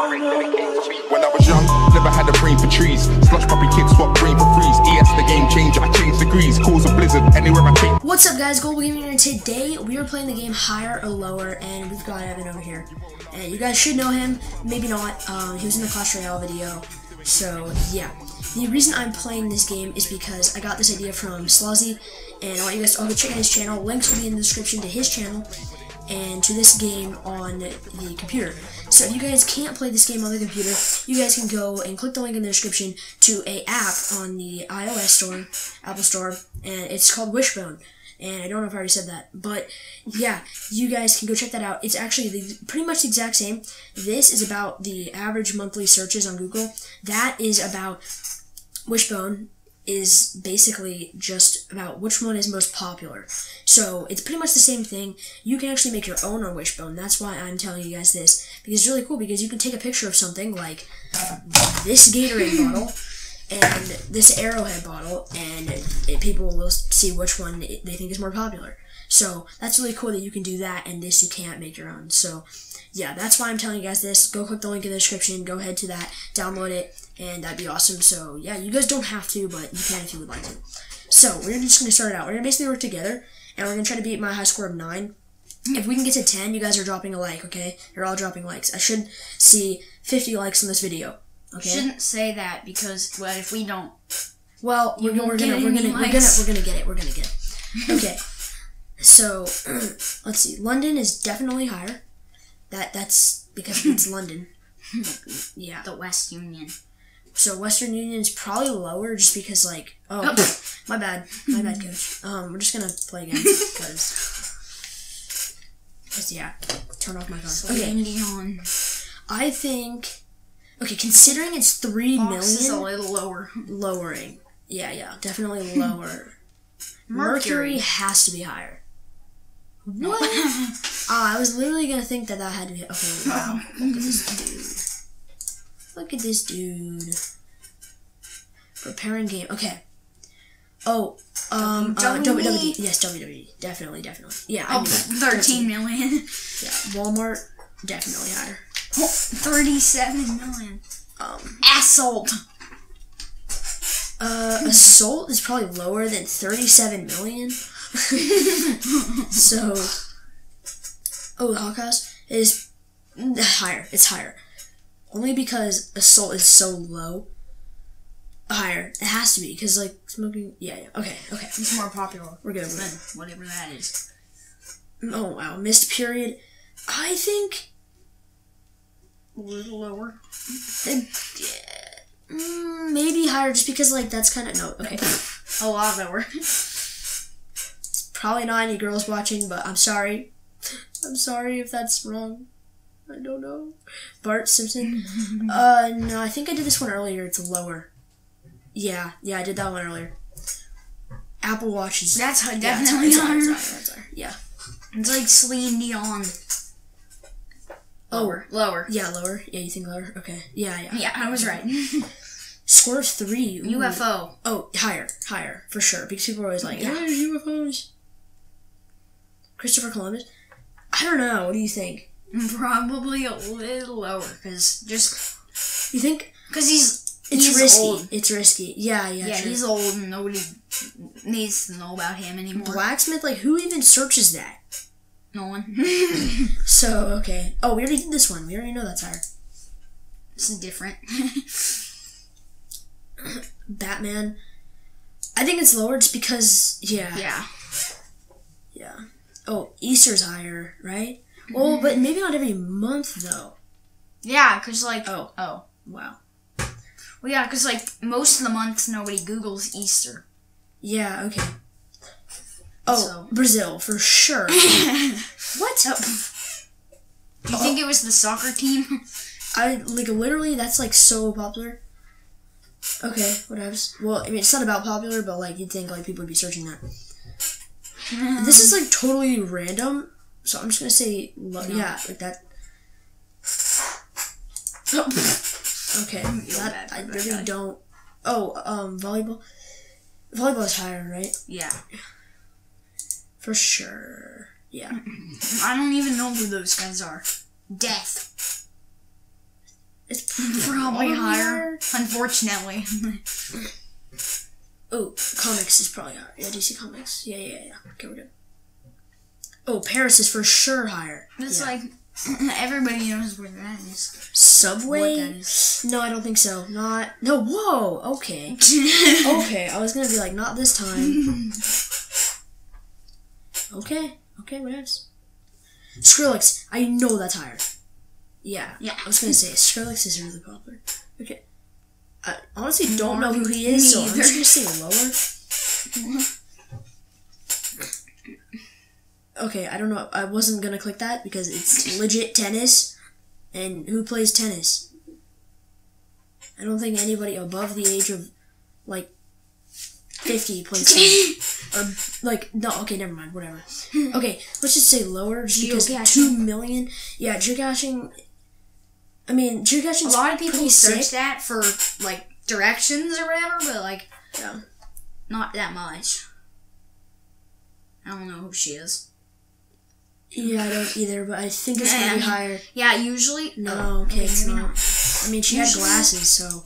When I was young, never had a brain for trees. Slush puppy kids swap brain for freeze. ES the game changer, I change degrees. Cause a blizzard anywhere I take. What's up guys, Gold Gaming here. Today we are playing the game Higher or Lower, and we've got Evan over here. And you guys should know him, maybe not. He was in the Clash Royale video. So yeah, the reason I'm playing this game is because I got this idea from Slothzzy, and I want you guys to all go check out his channel. Links will be in the description to his channel and to this game on the computer. So if you guys can't play this game on the computer, you guys can go and click the link in the description to an app on the iOS store, Apple store, and it's called Wishbone. And I don't know if I already said that, but yeah, you guys can go check that out. It's actually pretty much the exact same. This is about the average monthly searches on Google. That is about Wishbone. Is basically just about which one is most popular. So it's pretty much the same thing. You can actually make your own on Wishbone. That's why I'm telling you guys this, because it's really cool, because you can take a picture of something like this Gatorade bottle and this Arrowhead bottle, and people will see which one they think is more popular. So that's really cool that you can do that, and this you can't make your own. So yeah, that's why I'm telling you guys this. Go click the link in the description, go ahead to that, download it, and that'd be awesome. So yeah, you guys don't have to, but you can if you would like to. So we're just gonna start it out. We're gonna basically work together, and we're gonna try to beat my high score of 9. If we can get to 10, you guys are dropping a like, okay? You're all dropping likes. I should see 50 likes on this video. Okay? You shouldn't say that, because well, if we don't, well, we're gonna get it. Okay. So, let's see. London is definitely higher. That's because it's London. Yeah. The West Union. So Western Union is probably lower, just because like, oh, my bad, coach. We're just gonna play again because yeah. Turn off my phone. Okay. I think. Okay, considering it's 3 million. Is a little lower. Lowering. Yeah, yeah, definitely lower. Mercury has to be higher. What? I was literally gonna think that that had to be. Okay, wow. Look at this dude. Look at this dude. Preparing game. Okay. Oh, WWE. Yes, WWE. Definitely. Yeah. Oh, I knew that. 13 million. Yeah. Walmart. Definitely higher. 37 million. Assault. Assault is probably lower than 37 million. So, oh, the Hawkeyes is higher. It's higher, only because assault is so low. Higher, it has to be, because like smoking. Yeah, yeah. Okay. It's more popular. We're good. Whatever that is. Oh wow, missed period. I think a little lower. Maybe higher, just because like that's kind of no. Okay, a lot lower. Probably not any girls watching, but I'm sorry. I'm sorry if that's wrong. I don't know. Bart Simpson. No, I think I did this one earlier. It's lower. Yeah, I did that one earlier. Apple Watches. That's definitely higher. Yeah. It's like Celine Dion. Lower. Yeah, lower. Yeah, you think lower? Okay. Yeah. Yeah, I was right. Score of 3. UFO. Oh, higher, for sure. Because people are always like, yeah, UFOs. Christopher Columbus? I don't know. What do you think? Probably a little lower, because just... You think? Because he's risky. Old. It's risky. Yeah. Yeah, true. He's old, and nobody needs to know about him anymore. Blacksmith? Like, who even searches that? No one. So, okay. Oh, we already did this one. We already know that's higher. This is different. Batman. I think it's lower just because, yeah. Yeah. Oh, Easter's higher, right? Well, but maybe not every month, though. Yeah, because, like... Oh, wow. Well, yeah, because, like, most of the months nobody Googles Easter. Yeah, okay. Oh, so. Brazil, for sure. What? Do you think it was the soccer team? I, like, literally, that's, like, so popular. Okay, whatever. Well, I mean, it's not about popular, but, like, you'd think, like, people would be searching that. This is, like, totally random, so I'm just gonna say, yeah, like that. Okay, that, I really don't... Oh, volleyball. Volleyball is higher, right? Yeah. For sure. Yeah. I don't even know who those guys are. Death. not way higher, unfortunately. Oh, comics is probably higher. Yeah, DC Comics. Yeah, yeah, yeah. Okay, we're good. Oh, Paris is for sure higher. It's like everybody knows where that is. Subway? What that is. No, I don't think so. Not. No. Whoa. Okay. Okay. I was gonna be like, not this time. Okay. Okay. What else? Skrillex. I know that's higher. Yeah. Yeah. I was gonna say Skrillex is really popular. Okay. I honestly don't know who he is, so I'm just gonna say lower. Okay, I don't know. I wasn't gonna click that because it's legit tennis, and who plays tennis? I don't think anybody above the age of like 50 plays tennis. Or like no. Okay, never mind. Whatever. Okay, let's just say lower because 2 million. Yeah, geocaching. I mean, geocaching. A lot of people search that for like directions or whatever, but like, yeah, not that much. I don't know who she is. Yeah, I don't either, but I think it's gonna be higher. Yeah, usually. No, okay, it's not. I mean, she had glasses, so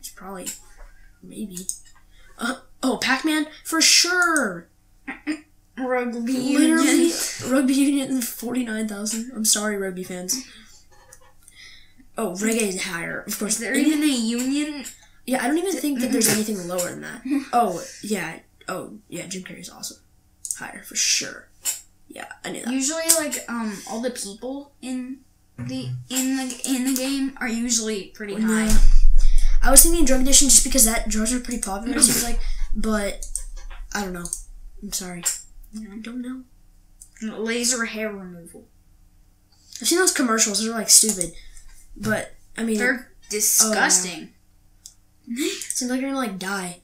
it's probably maybe. Oh, Pac-Man for sure. Rugby Union. Literally, Rugby Union 49,000. I'm sorry, rugby fans. Oh, reggae is higher, of course. Is there even a union? Yeah, I don't even think that there's anything lower than that. Oh yeah. Oh yeah, Jim Carrey is awesome. Higher for sure. Yeah, I knew that. Usually, like, all the people in the game are usually pretty high. I was thinking drug addiction just because that drugs are pretty popular. It seems like, but I don't know. I'm sorry. I don't know. Laser hair removal. I've seen those commercials. They're like stupid, but I mean they're disgusting. Oh, yeah. Seems like you're gonna like die.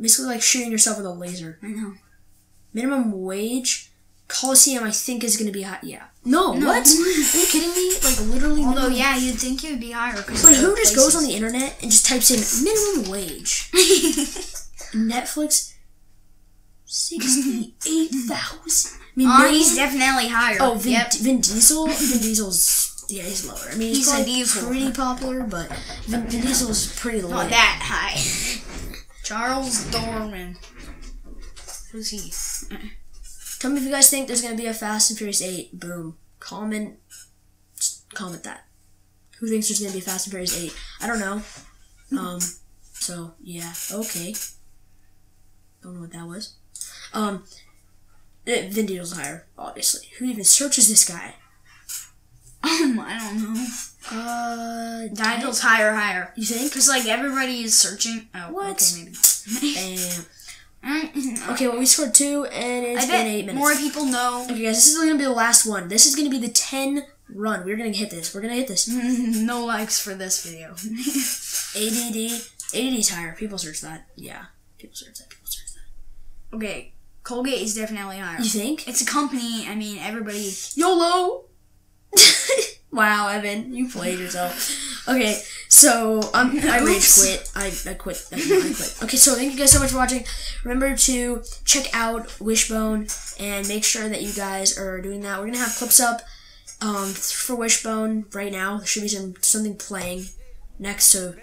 Basically, like shooting yourself with a laser. I know. Minimum wage. Coliseum, I think, is going to be high. Yeah. No. What? Are you kidding me? Like, literally. Although, yeah, you'd think it would be higher. But who just goes on the internet and just types in minimum wage? Netflix, 68,000. I mean, he's definitely higher. Oh, Vin Diesel? Vin Diesel's, yeah, he's lower. I mean, he's pretty popular, but Vin Diesel's pretty low. Not that high. Charles Dornan. Who's he? Tell me if you guys think there's going to be a Fast and Furious 8. Boom. Comment that. Who thinks there's going to be a Fast and Furious 8? I don't know. So, yeah. Okay. Don't know what that was. Vin Diesel's higher, obviously. Who even searches this guy? I don't know. Vin Diesel's higher. You think? Because, like, everybody is searching. Oh, what? Okay, maybe. Damn. Okay, well, we scored 2, and it's been 8 minutes. More people know. Okay, guys, this is going to be the last one. This is going to be the 10 run. We're going to hit this. We're going to hit this. No likes for this video. ADD. ADD's higher. People search that. Yeah. People search that. Okay. Colgate is definitely higher. You think? It's a company. I mean, everybody... YOLO! Wow, Evan. You played yourself. Okay. So, I rage quit. I quit. Okay, so thank you guys so much for watching. Remember to check out Wishbone and make sure that you guys are doing that. We're going to have clips up for Wishbone right now. There should be something playing next to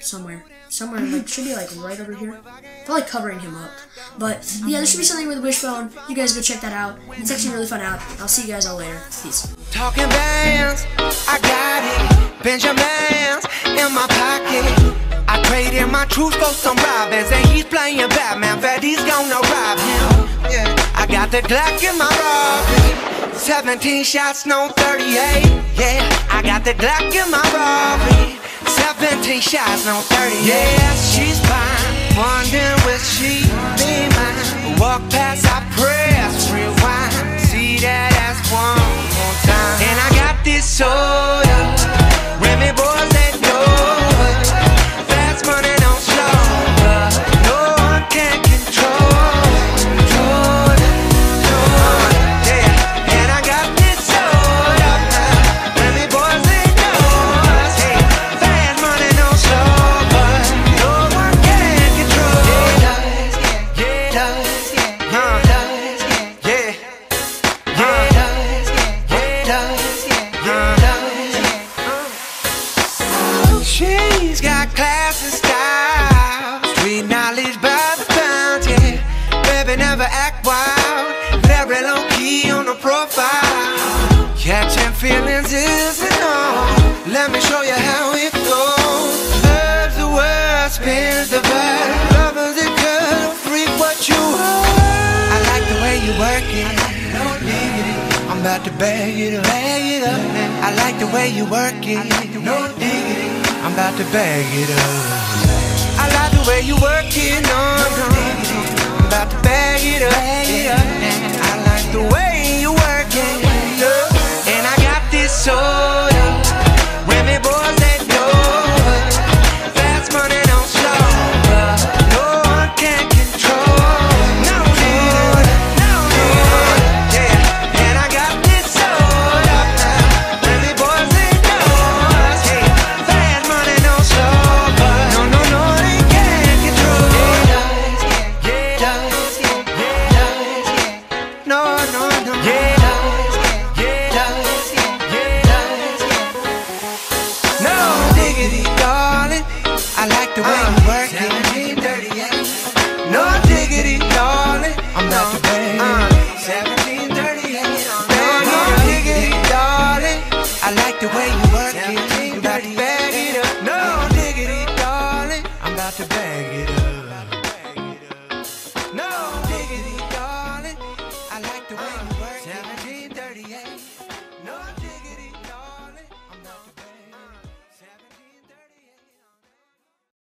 somewhere. Somewhere, like, should be, like, right over here. Probably covering him up. But, yeah, there should be something with Wishbone. You guys go check that out. It's actually really fun out. I'll see you guys all later. Peace. Talking bands, I got it. Benjamins in my pocket. I traded my truth for some robins, and he's playing Batman. Freddy's gonna rob him. I got the Glock in my robbery. 17 shots, no 38. Yeah, I got the Glock in my robbery. 17 shots, no 38. Yeah, she's fine. Wondering will she be mine? Walk past, I press rewind. See that ass one more time. And I got this soda. Remy boys that know it. Fast money don't slow up. No one can control it. Yeah, and I got this soda. Remy boys that know it. Fast money don't slow up. No one can control it. Yeah. She's got class and style. Street knowledge by the pound, yeah. Baby, never act wild. Very low key on the profile. Catching feelings isn't all. Let me show you how it goes. Loves the word, spins the verb. Lovers it cut, free what you want. I like the way you work it. No diggity. I'm about to bag it up. I like the way you work it. No diggity. I'm about to bag it up. I like the way you work it, no, no. I'm about to bag it up. I like the way you work it, no. And I got this soda. Women, boys, that door. Fast money don't slow. No one can control. No, no, yeah. And I got this soda. Women, boys, that doors. Fast money don't slow. No, no, no, they can't control. No, no, no. No diggity, darling. I like the way you work it. No diggity, darling. I'm not the baby. 17, 38. No diggity, darling. I like the way you